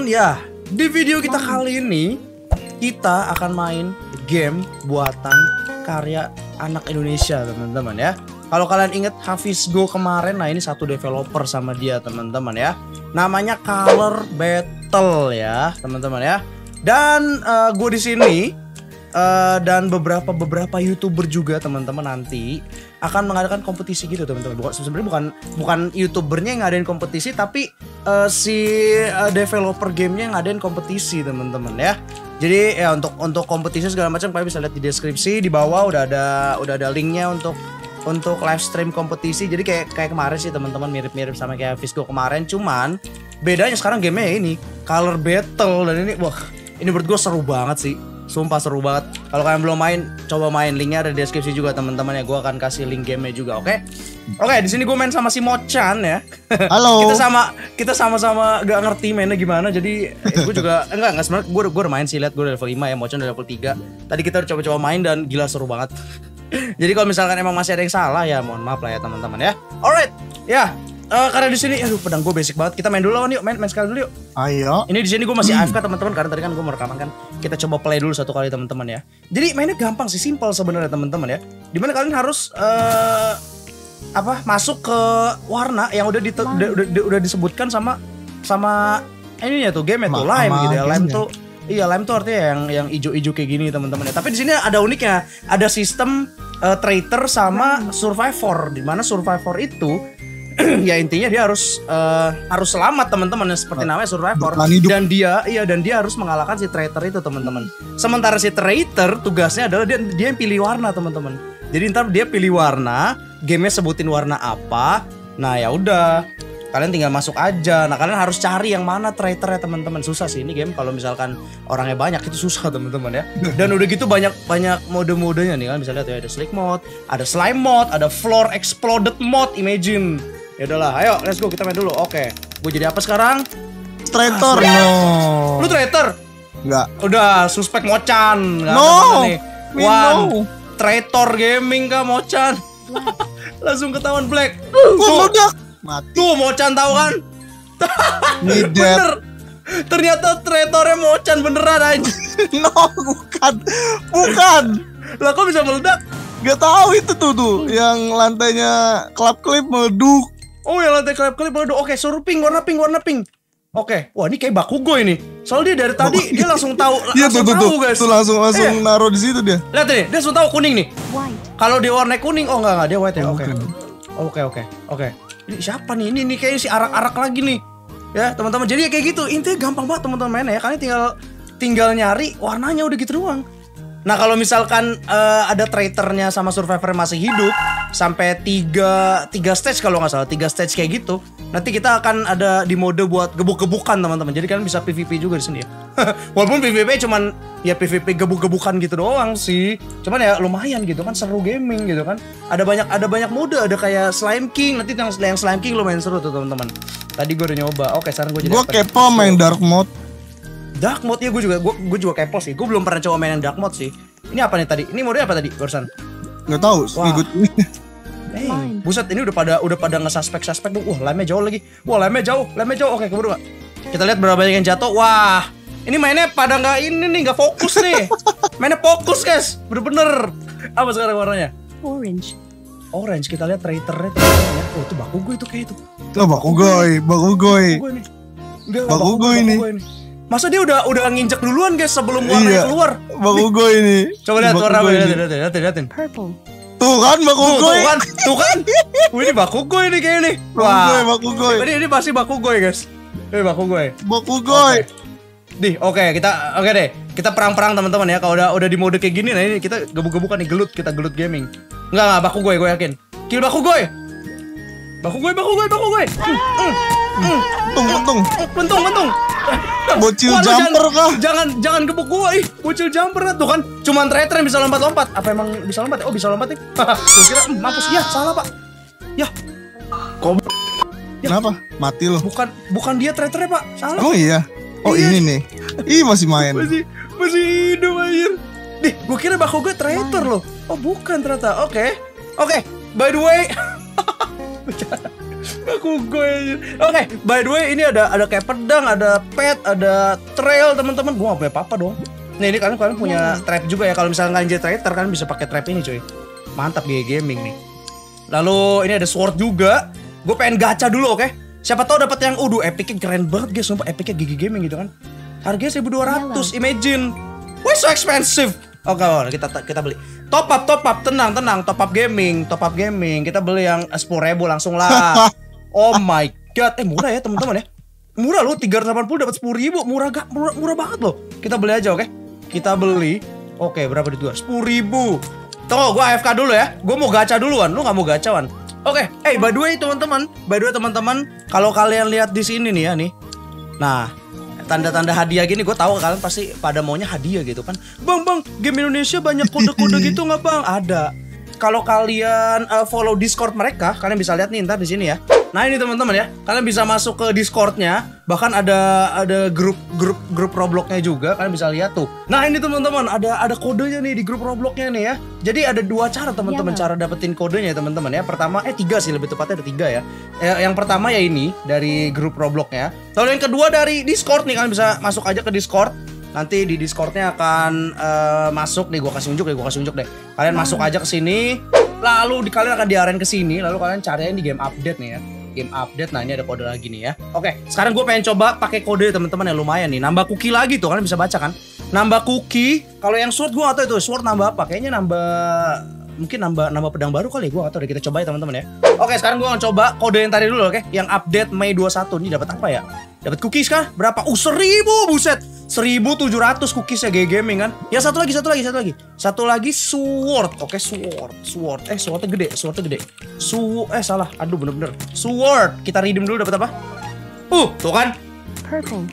teman-teman ya, di video kita kali ini kita akan main game buatan karya anak Indonesia, teman-teman ya. Kalau kalian inget Hafiz Go kemarin, nah ini satu developer sama dia, teman-teman ya. Namanya Color Battle ya, teman-teman ya. Dan gue di sini dan beberapa youtuber juga, teman-teman, nanti akan mengadakan kompetisi gitu, teman-teman. Sebenarnya bukan youtubernya yang ngadain kompetisi, tapi si developer gamenya yang ngadain kompetisi, teman-teman ya. Jadi ya untuk kompetisi segala macam kalian bisa lihat di deskripsi di bawah, udah ada linknya untuk live stream kompetisi. Jadi kayak kemarin sih, teman-teman, mirip-mirip sama kayak Fisco kemarin, cuman bedanya sekarang gamenya ini Color Battle. Dan ini wah, ini menurut gue seru banget sih. Sumpah seru banget. Kalau kalian belum main, coba main. Linknya ada di deskripsi juga, teman-teman ya. Gue akan kasih link gamenya juga, oke? Oke, di sini gue main sama si Mochan ya. Halo. kita sama-sama gak ngerti mainnya gimana. Jadi gue juga enggak sebenarnya gue udah main sih, lihat gue udah level 5 ya, Mochan udah level 3. Tadi kita udah coba-coba main dan gila seru banget. Jadi kalau misalkan emang masih ada yang salah ya, mohon maaf lah ya, teman-teman ya. Alright, ya. Karena di sini, aduh, pedang gue basic banget. Kita main dulu lawan yuk, main sekali dulu yuk. Ayo. Ini di sini gue masih AFK, teman-teman, karena tadi kan gue merekaman kan. Kita coba play dulu satu kali, teman-teman ya. Jadi mainnya gampang sih, simple sebenarnya, teman-teman ya. Dimana kalian harus masuk ke warna yang udah disebutkan sama ininya tuh, game itu lime gitu ya. Lime tuh, iya, lime tuh artinya yang ijo-ijo kayak gini, teman-teman ya. Tapi di sini ada uniknya, ada sistem traitor sama survivor. Dimana survivor itu ya intinya dia harus selamat, teman-teman, seperti namanya survivor, dan dia harus mengalahkan si traitor itu, teman-teman. Sementara si traitor tugasnya adalah dia yang pilih warna, teman-teman. Jadi ntar dia pilih warna, gamenya sebutin warna apa. Nah ya udah, kalian tinggal masuk aja. Nah kalian harus cari yang mana traitor ya, teman-teman. Susah sih ini game kalau misalkan orangnya banyak, itu susah, teman-teman ya. Dan udah gitu banyak mode-modenya nih, kalian bisa lihat ya, ada slick mode, ada slime mode, ada floor exploded mode. Imagine. Ya udahlah, ayo let's go, kita main dulu. Oke. Gue jadi apa sekarang? Traitor. No. Lu traitor? Enggak. Udah suspek Mochan. Nggak, no. Wah. No. Traitor gaming kah Mochan? Langsung ketahuan black. Meledak. Mati. Tuh Mochan tahu kan? Bener. Ternyata traitornya Mochan beneran aja. No, bukan. Lah kok bisa meledak? Gak tahu itu tuh yang lantainya klap-klip meleduk. Oh yang lantai klip-klip waduh. Oke, suruh pink, warna pink. Oke, wah ini kayak Bakugo ini. Soalnya dia dari tadi dia langsung tahu. Iya tuh, guys. Tuh langsung naruh di situ dia. Lihat nih, dia langsung tahu kuning nih. Kalau dia warna kuning, oh enggak dia white ya. Oke. Ini siapa nih? Ini kayaknya si arak-arak lagi nih. Ya, teman-teman. Jadi ya kayak gitu. Intinya gampang banget, teman-teman, mainnya ya. Kalian tinggal nyari warnanya, udah gitu doang. Nah kalau misalkan ada traitornya sama survivor masih hidup sampai tiga stage kalau nggak salah, 3 stage kayak gitu, nanti kita akan ada di mode buat gebuk-gebukan, teman-teman. Jadi kalian bisa PVP juga di sini ya. Walaupun PVP cuman ya PVP gebuk-gebukan gitu doang sih. Cuman ya lumayan gitu kan, seru gaming gitu kan. Ada banyak mode, ada kayak slime king. Nanti yang slime king lumayan seru tuh, teman-teman. Tadi gue udah nyoba. Oke, sekarang gue jadi gue kepo main dark mode. Dark mode ya, gue juga kepo sih. Gue belum pernah coba main yang dark mode sih. Ini apa nih tadi? Ini mode apa tadi barusan? Nggak tahu. Buset, ini udah pada ngesuspek. Wah, lemnya jauh lagi. Wah, lemnya jauh. Oke, keburu gak? Kita lihat berapa banyak yang jatuh. Wah, ini mainnya pada nggak fokus nih. Mainnya fokus, guys. Bener-bener. Apa sekarang warnanya? Orange. Kita lihat traitornya. Oh, itu Bakugo itu kayak itu. Tuh Bakugo ini. Masa dia udah nginjek duluan, guys, sebelum warnanya keluar. Bakugo ini. Coba lihat warna apa, liatin. Purple. Tuh kan Bakugo. Tuh kan. Ini Bakugo ini kayaknya nih. Wah. Bakugo. Ini pasti Bakugo, guys. Ini Bakugo. Oke deh. Kita perang-perang, teman-teman ya. Kalau udah di mode kayak gini, nah ini kita gebuk-gebukan nih, gelut gaming. Enggak Bakugo, gue yakin. Kill Bakugo. Bakugo. Bentung. Bocil jumper kah? Jangan gebuk gua, ih. Bocil jumper tuh kan. Cuman traitor yang bisa lompat-lompat. Apa emang bisa lompat? Oh, bisa lompat nih. Gua kira mampus. Ya, salah, Pak. Ya. Kok kenapa? Mati loh. Bukan dia traitornya, Pak. Salah. Oh iya. Oh, iya. Ini nih. Ih, masih main. Masih hidup anjir. Dih, gua kira bakal gua traitor loh. Oh, bukan ternyata. Oke. By the way. Aku goy. Oke, by the way ini ada kayak pedang, ada pet, ada trail teman-teman. Gua nggak punya apa-apa dong. Nih ini kalian punya trap juga ya. Kalau misalnya kalian jadi traitor kalian bisa pakai trap ini cuy. Mantap di gaming nih. Lalu ini ada sword juga. Gue pengen gacha dulu oke. Siapa tahu dapat yang uduh epicnya keren banget guys. Sumpah epicnya gigi gaming gitu kan. Harganya 1.200 imagine. Why so expensive? Oke, kita beli. Top up tenang top up gaming kita beli yang 10.000 langsung lah. Oh my god, murah ya teman-teman ya. Murah loh 380 dapat 10.000 murah banget loh. Kita beli aja oke. Kita beli. Oke, berapa duit gua? 10.000. Tunggu gua AFK dulu ya. Gua mau gacha duluan. Lu nggak mau gachawan. Oke, by the way teman-teman, kalau kalian lihat di sini nih ya nih. Nah, tanda-tanda hadiah gini gue tahu kalian pasti pada maunya hadiah gitu kan. Bang game Indonesia banyak kode-kode gitu nggak bang? Ada. Kalau kalian follow Discord mereka kalian bisa lihat nih ntar di sini ya. Nah ini teman-teman ya, kalian bisa masuk ke Discordnya, bahkan ada grup Robloxnya juga kalian bisa lihat tuh. Nah ini teman-teman ada kodenya nih di grup Robloxnya nih ya. Jadi ada dua cara teman-teman cara dapetin kodenya teman-teman ya. Pertama tiga sih lebih tepatnya ada tiga ya. Yang pertama ya ini dari grup Robloxnya. Lalu yang kedua dari Discord nih, kalian bisa masuk aja ke Discord. Nanti di Discordnya akan masuk nih, gue kasih unjuk deh. Kalian masuk aja ke sini, lalu kalian akan diarahin ke sini, lalu kalian cariin di game update nih ya. Game update, nah ini ada kode lagi nih ya. Oke, sekarang gue pengen coba pakai kode teman-teman yang lumayan nih. Nambah cookie lagi tuh, kalian bisa baca kan? Nambah cookie. Kalau yang sword gue atau itu sword nambah apa? Kayaknya nambah pedang baru kali ya, gue atau kita coba ya teman-teman ya. Oke, sekarang gue akan coba kode yang tadi dulu oke. Yang update Mei 21 ini dapat apa ya? Dapat cookies kah? Berapa? 1.000, buset. 1.700 cookies ya gaming kan. Ya satu lagi sword. Oke, sword. Swordnya gede. Salah. Aduh bener-bener. Sword. Kita redeem dulu dapat apa? Tuh kan. Purple.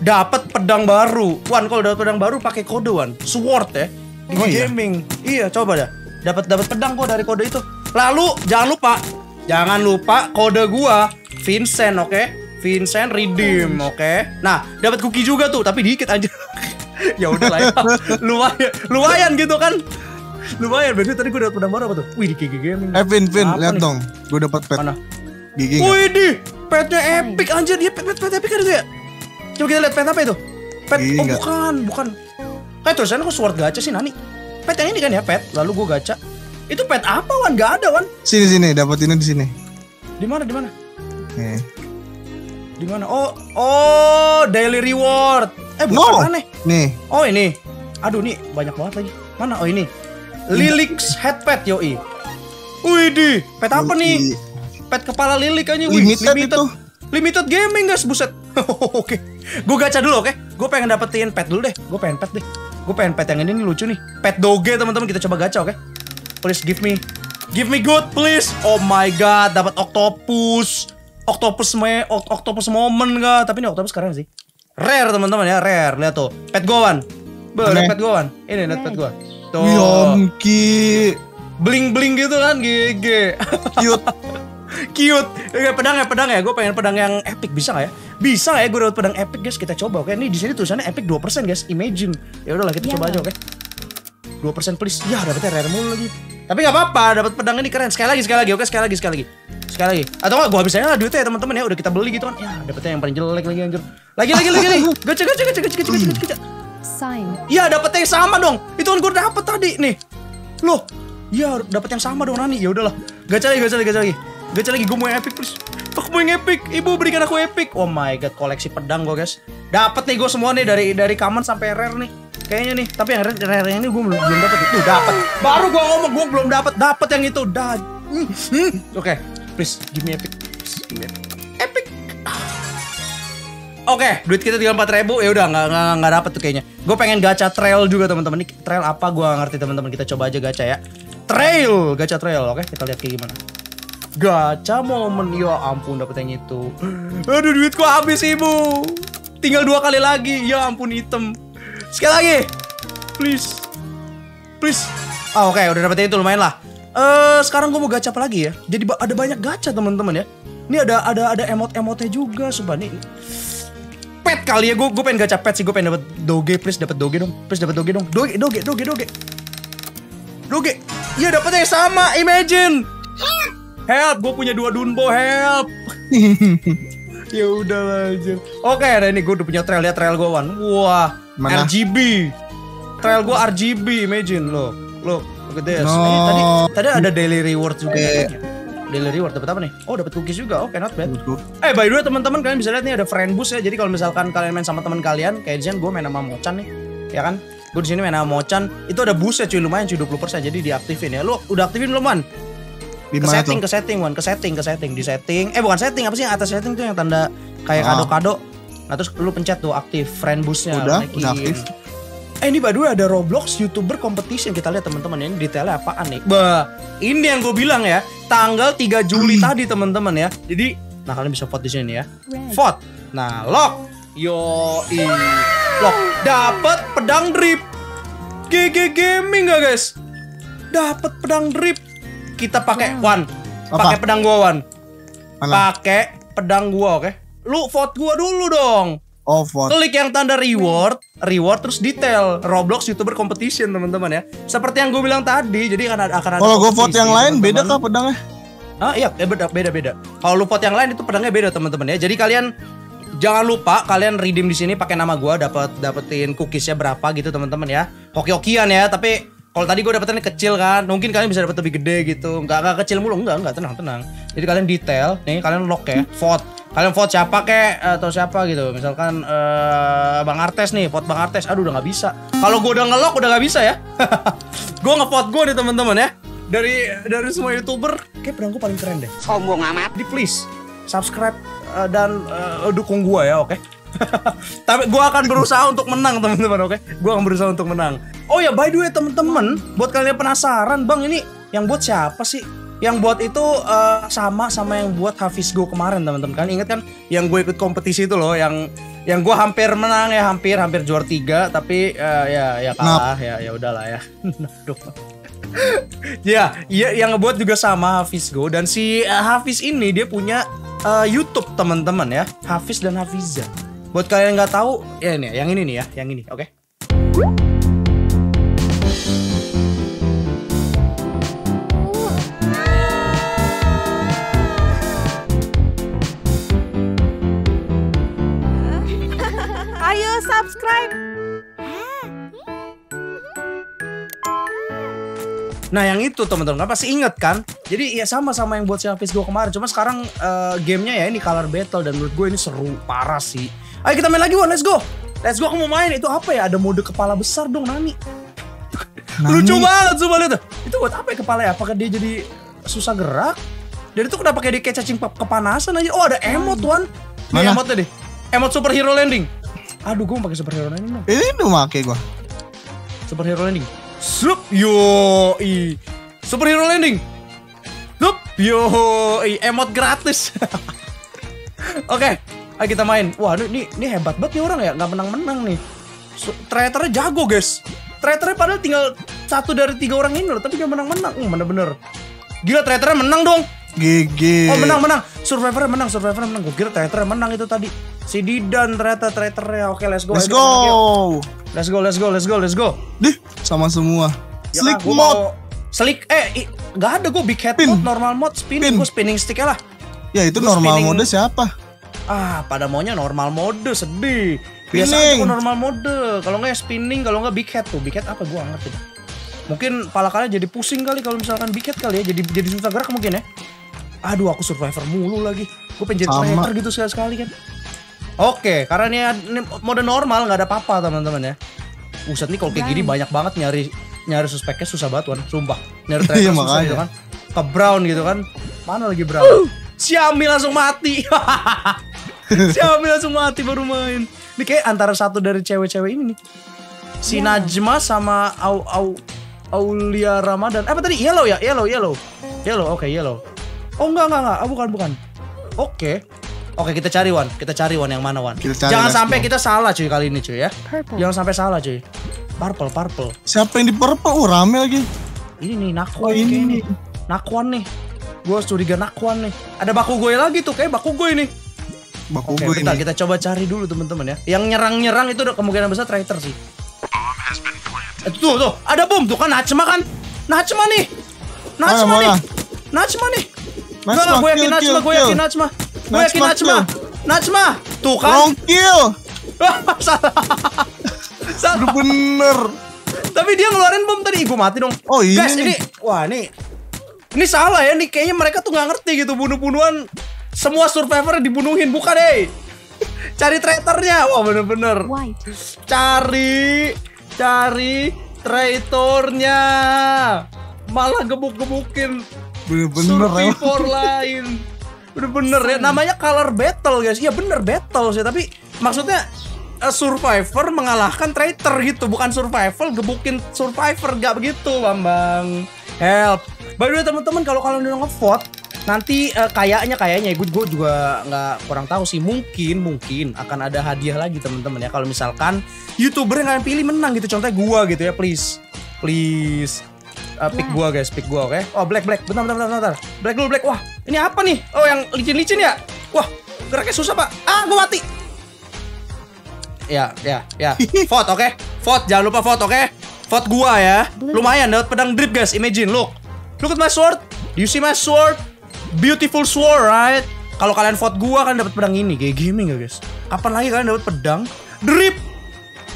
Dapat pedang baru. Wan, kalau dapat pedang baru pakai kode Wan. Sword ya. Di gaming. Iya, coba dah. Dapat pedang kok dari kode itu. Lalu jangan lupa kode gua Vincent oke. Vincent redeem, oke. Nah, dapat cookie juga tuh, tapi dikit aja. Ya udah lah, ya. lumayan gitu kan. Lumayan, berarti tadi gue dapat pedang baru apa tuh? Wih, di Gigi Gaming. Vin, lihat dong. Gue dapat pet. Mana? Gigi. Wih, di petnya epic anjir. Dia pet epic ada ya? Coba kita lihat pet apa itu? Pet bukan. Kayak terusan aku sword gacha sih Nani. Pet yang ini kan ya, pet. Lalu gue gacha. Itu pet apa Wan? Gak ada Wan. Sini dapetinnya di sini. Di mana? Di mana? Oh, daily reward. Bukan aneh. Nih. Oh, ini. Aduh, nih banyak banget lagi. Mana? Oh, ini. Lilix head pet yoi. Widih, pet apa nih? Pet kepala lilik aja. Limited. Limited gaming, guys, buset. Oke. Gue gacha dulu, oke. Gue pengen dapetin pet dulu deh. Gue pengen pet yang ini nih, lucu nih. Pet doge, teman-teman, kita coba gacha, oke. Please give me good, please. Oh my god, dapat octopus. Octopus moment ga? Tapi ini octopus keren sih. Rare teman-teman ya, rare. Lihat tuh. Pet goan. Lihat pet goan. Ini lihat pet goan. Tuh. Yomki. Bling-bling gitu kan, GG. Cute. Pedang ya. Gue pengen pedang yang epic, bisa enggak ya? Bisa ya gue dapat pedang epic, guys. Kita coba oke. Ini di sini tulisannya epic 2%, guys. Imagine. Ya udahlah kita coba aja oke. 2% please. Ya, dapetnya rare mulu lagi. Tapi enggak apa-apa, dapat pedang ini keren. Sekali lagi. Oke, sekali lagi. Sekali lagi, atau nggak gue habis aja lah duitnya ya teman-teman ya, udah kita beli gitu kan ya, dapetnya yang paling jelek lagi anjir. Lagi nih, gacha. Iya dapetnya yang sama dong, itu kan gue dapet tadi nih, loh, iya dapet yang sama dong Nani, ya udahlah, gacha lagi, gue mau yang epic please, aku mau yang epic, ibu berikan aku epic, oh my god koleksi pedang gue guys, dapet nih gue semua nih dari common sampai rare nih. Kayaknya nih, tapi yang rare ini gue belum dapet itu, dapet, baru gue ngomong gue belum dapet yang itu, dah, oke. Please, give me epic. Epic. Oke, duit kita 34.000. Ya udah nggak dapat tuh kayaknya. Gue pengen gacha trail juga teman-teman. Ini trail apa? Gue nggak ngerti teman-teman. Kita coba aja gacha ya. Gacha trail. Oke, kita lihat kayak gimana. Gacha momen. Ya ampun, dapet yang itu. Aduh, duitku habis ibu. Tinggal 2 kali lagi. Ya ampun, item. Sekali lagi. Please. Oke, udah dapetin itu lumayan lah. Sekarang gue mau gacha apa lagi ya? Jadi ada banyak gacha teman-teman ya. Ini ada emot-emotnya juga, sumpah nih. Pet kali ya, gue pengen gacha pet sih, gue pengen dapat doge, please dapat doge dong. Doge. Iya dapatnya yang sama, imagine. Help, gue punya 2 Dunbo, help. Ya udah aja. Oke, ada ini gue udah punya trail, lihat trail gue, Wan. Wah, mana? RGB. Trail gue RGB, imagine lo. Lo, gede. Tadi ada daily reward juga. Daily reward dapat apa nih? Oh, dapat cookies juga. Oke, not bad. By the way, teman-teman kalian bisa lihat nih ada friend boost ya. Jadi kalau misalkan kalian main sama teman kalian, kayak Jen gue main sama Mocan nih. Ya kan? Gue di sini main sama Mocan, itu ada boost ya cuy, lumayan cuy 20%. Jadi diaktifin ya. Lo udah aktifin belum, Man? Ke setting, apa sih yang atas setting tuh yang tanda kayak kado-kado. Nah terus lu pencet tuh aktif friend boostnya. Udah aktif. Ini by the way ada Roblox YouTuber competition, kita lihat teman-teman ini detailnya apaan nih. Bah, ini yang gue bilang ya, tanggal 3 Juli tadi teman-teman ya. Jadi, nah kalian bisa vote di sini ya. Vote. Nah, lock. Lock. Dapat pedang drip. GG Gaming gak guys? Dapat pedang drip. Kita pakai Wan, pakai pedang gua Wan, pakai pedang gua, oke? Lu vote gua dulu dong. Oh vote. Klik yang tanda reward, terus detail Roblox YouTuber competition teman-teman ya. Seperti yang gua bilang tadi, jadi akan ada. Kalau gua vote yang lain beda kah pedangnya? Ah iya, beda. Kalau lu vote yang lain itu pedangnya beda teman-teman ya. Jadi kalian jangan lupa kalian redeem di sini pakai nama gua, dapetin cookiesnya berapa gitu teman-teman ya. Hoki-hokian ya, tapi kalau tadi gue dapetin kecil kan, mungkin kalian bisa dapet lebih gede gitu. Enggak kecil mulu, enggak, tenang. Jadi kalian detail, nih kalian lock ya, vote. Kalian vote siapa kek atau siapa gitu. Misalkan Bang Artes nih, vote Bang Artes. Aduh udah nggak bisa. Kalau gue udah ngelock udah nggak bisa ya. Gue ngevote gue nih teman-teman ya. Dari semua YouTuber, kayak pedang gue paling keren deh. Sombong amat. Di please subscribe dan dukung gue ya, oke? Tapi gue akan berusaha untuk menang teman-teman, oke? Gue akan berusaha untuk menang. Oh ya by the way teman-teman, buat kalian penasaran, Bang ini yang buat siapa sih? Yang buat itu sama yang buat Hafiz gue kemarin teman-teman. Kalian inget kan yang gue ikut kompetisi itu loh, yang gue hampir menang ya, hampir juara 3 tapi ya kalah ya udahlah ya. Ya yang ngebuat juga sama Hafiz gue, dan si Hafiz ini dia punya YouTube teman-teman ya, Hafiz dan Hafizah. Buat kalian nggak tahu ya ini, yang ini nih ya, yang ini, oke? Ayo subscribe. Nah yang itu teman-teman pasti inget kan? Jadi ya sama yang buat si Hafiz gue kemarin, cuma sekarang gamenya ya ini Color Battle, dan menurut gue ini seru parah sih. Ayo kita main lagi Wan, let's go, aku mau main. Itu apa ya, ada mode kepala besar dong Nani. Lucu banget, coba lihat. Itu buat apa ya kepala ya, apakah dia jadi susah gerak? Dan itu kenapa kayak dia kayak cacing kepanasan aja. Oh ada emot Wan, mana emot tadi? Emot superhero landing. Aduh gue mau pakai superhero landing dong. Ini udah pake gue superhero landing. Sup, yoi. Superhero landing. Sup, yoi. Emot gratis. Oke. Ayo kita main. Wah ini hebat banget nih orang ya, nggak menang-menang nih. Traitornya jago guys. Traitornya padahal tinggal 1 dari 3 orang ini loh, tapi dia menang-menang. Bener-bener. Gila traitornya menang dong. GG. Oh menang. Survivornya menang. Gue kira traitornya menang itu tadi. Si Didan ternyata traitornya. Oke let's go. Dih sama semua. Ya, slick mode. Slick nggak ada gue big head mode, normal mode, spinning. Gue spinning sticknya lah. Ya itu gua normal mode siapa? Pada maunya normal mode, sedih. Biasanya aku normal mode. Kalau nggak ya spinning, kalau nggak big head tuh. Big head apa gua ngerti. Mungkin pala kalian jadi pusing kali kalau misalkan big head kali ya, jadi susah gerak mungkin ya. Aduh, aku survivor mulu lagi. Gue pengen jadi traitor gitu sekali kan. Oke, karena ini mode normal nggak ada apa-apa teman-teman ya. Buset nih kalau kayak gini banyak banget nyari suspeknya susah banget Wan, sumpah. Nyari traitor susah gitu kan. Ke brown gitu kan. Mana lagi brown? Si Ambil langsung mati. Si Ambil langsung mati baru main. Ini kayak antara satu dari cewek-cewek ini nih. Si Najma sama Aulia Ramadan. Apa tadi? Yellow. Oke, yellow. Oh enggak. Oh, bukan. Oke, kita cari Wan. Yang mana Wan? Jangan sampai kita salah cuy kali ini cuy ya. Purple. Jangan sampai salah cuy. Purple. Siapa yang di purple? Rame lagi. Ini nih Nakwan. Ini Nakwan nih. Gue curiga Nakwan nih. Ada baku gue lagi tuh, kayak baku gue nih. Kita coba cari dulu teman-teman ya. Yang nyerang-nyerang itu kemungkinan besar traitor sih. Tuh, ada bom tuh kan, Nachma nih. Nachma nih. Najma, gue yakin Najma, Najma. Tuh kan. Wrong kill. Salah. Salah. Bener. Tapi dia ngeluarin bom tadi. Gue mati dong. Oh iya. Guys, ini. Wah, ini. Ini salah ya. Ini kayaknya mereka tuh gak ngerti gitu. Bunuh-bunuhan. Semua survivor dibunuhin. Bukan, eh. Cari traitornya. Wah, bener-bener. Cari traitornya. Malah gebuk-gebukin survivor lain. Bener-bener ya. Namanya Color Battle, guys. Ya bener battle sih. Tapi maksudnya survivor mengalahkan traitor gitu. Bukan survival gebukin survivor. Gak begitu, Bambang. Help. By the way, teman-teman, kalau kalian udah ngevote nanti kayaknya gue juga nggak kurang tahu sih, mungkin akan ada hadiah lagi teman-teman ya, kalau misalkan youtuber yang kalian pilih menang gitu, contohnya gua gitu ya, please pick gua guys, pick gua, oke? Oh black bentar black dulu. Wah, ini apa nih? Oh, yang licin ya. Wah, geraknya susah pak. Ah, gua mati ya. Vote, oke? Vote, jangan lupa vote, oke? Vote gua ya, lumayan dapat pedang drip guys. Imagine, look at my sword, you see my sword, beautiful sword, right? Kalau kalian vote gua kan dapat pedang ini, kayak gaming ya guys. Kapan lagi kalian dapat pedang drip?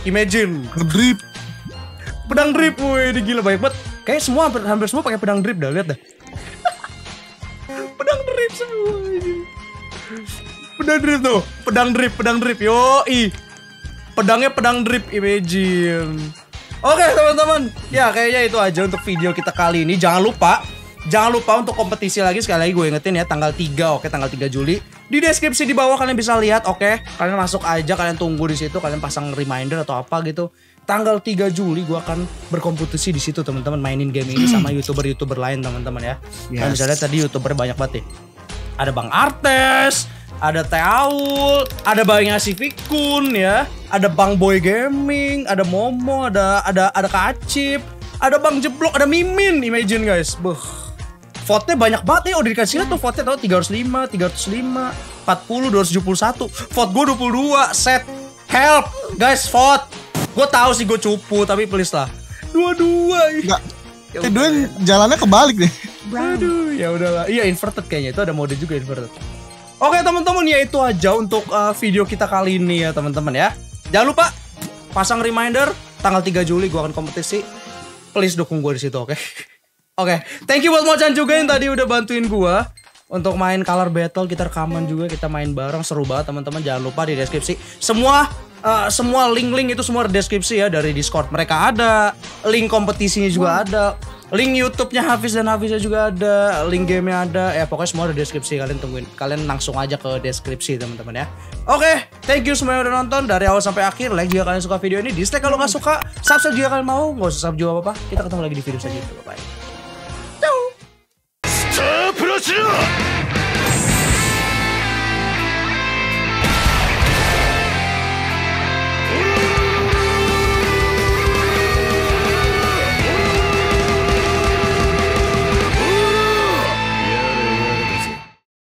Imagine, drip. Pedang drip, woi, gila banyak banget. Kayak semua hampir semua pakai pedang drip dah, lihat dah. Pedang drip semua. Pedang drip tuh, pedang drip. Yoi. Pedangnya pedang drip, imagine. Oke, teman-teman. Ya, kayaknya itu aja untuk video kita kali ini. Jangan lupa untuk kompetisi lagi, sekali lagi gue ingetin ya, tanggal 3, oke, tanggal 3 Juli. Di deskripsi di bawah kalian bisa lihat, oke. Kalian masuk aja, kalian tunggu di situ, kalian pasang reminder atau apa gitu. Tanggal 3 Juli gue akan berkompetisi di situ, teman-teman, mainin game ini sama YouTuber-YouTuber lain, teman-teman ya. Yes. Kalian bisa lihat tadi YouTuber banyak banget nih. Ada Bang Artes, ada Teaul, ada Bang Asif ya, ada Bang Boy Gaming, ada Momo, ada Kacip, ada Bang Jeblok, ada Mimin, imagine guys. Beuh. Vote-nya banyak banget nih, udah dikasih lihat tuh vote-nya, tau 305, 305, 40, 271, vote gue 22, set, help, guys vote, gue tahu sih gue cupu, tapi please lah, 22, enggak, ya jalannya kebalik deh, aduh, ya udahlah, iya inverted kayaknya, itu ada mode juga inverted. Oke teman-teman, ya itu aja untuk video kita kali ini ya teman-teman ya, jangan lupa pasang reminder, tanggal 3 Juli gue akan kompetisi, please dukung gue di situ, oke? Oke, thank you buat Mocan juga yang tadi udah bantuin gua untuk main Color Battle, kita rekaman juga, kita main bareng, seru banget teman-teman. Jangan lupa di deskripsi semua link-link itu semua di deskripsi ya, dari Discord mereka ada, link kompetisinya juga ada, link YouTube-nya Hafiz dan Hafizah juga ada, link gamenya ada, ya pokoknya semua ada di deskripsi, kalian tungguin, kalian langsung aja ke deskripsi teman-teman ya. Oke, thank you semua yang udah nonton dari awal sampai akhir, like jika kalian suka video ini, dislike kalau nggak suka, subscribe jika kalian mau, nggak usah subscribe juga apa-apa, kita ketemu lagi di video selanjutnya, bye-bye. プロシュー